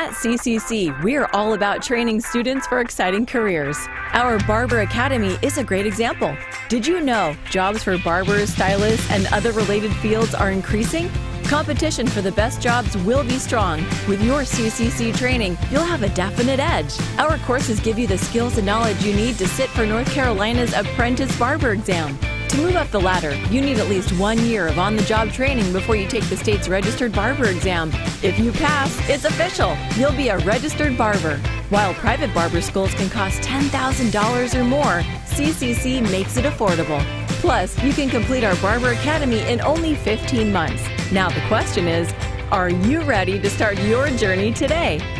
At CCC, we're all about training students for exciting careers. Our Barber Academy is a great example. Did you know jobs for barbers, stylists, and other related fields are increasing? Competition for the best jobs will be strong. With your CCC training, you'll have a definite edge. Our courses give you the skills and knowledge you need to sit for North Carolina's Apprentice Barber Exam. To move up the ladder, you need at least 1 year of on-the-job training before you take the state's registered barber exam. If you pass, it's official. You'll be a registered barber. While private barber schools can cost $10,000 or more, CCC makes it affordable. Plus, you can complete our Barber Academy in only 15 months. Now the question is, are you ready to start your journey today?